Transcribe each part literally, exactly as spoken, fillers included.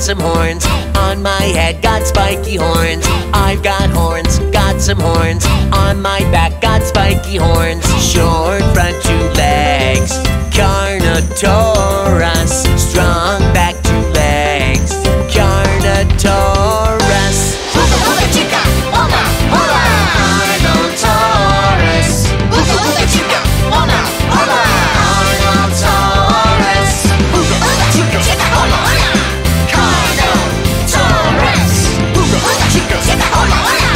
got some horns. On my head, got spiky horns. I've got horns, got some horns. On my back, got spiky horns. Short front two legs, Carnotaurus. Strong back two legs, Carnotaurus. Hoka hoka chica, hola hola. Carnotaurus. Hoka hoka chica, hola hola. Carnotaurus. Hoka hoka chica, chica, hola hola. Carnotaurus. Hoka hoka chica, chica, hola hola.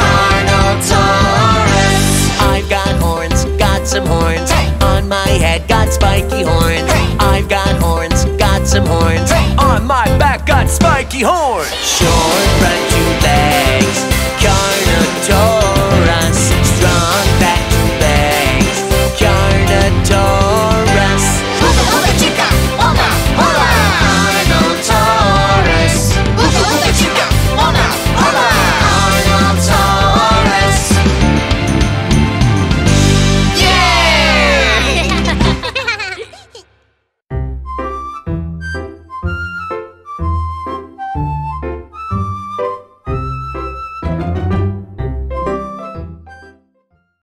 Carnotaurus. I've got horns, got some horns. On my head, got spiky horns. I've got horns, got some horns. On my back, got spiky horns. Short front two legs, Carnotaurus.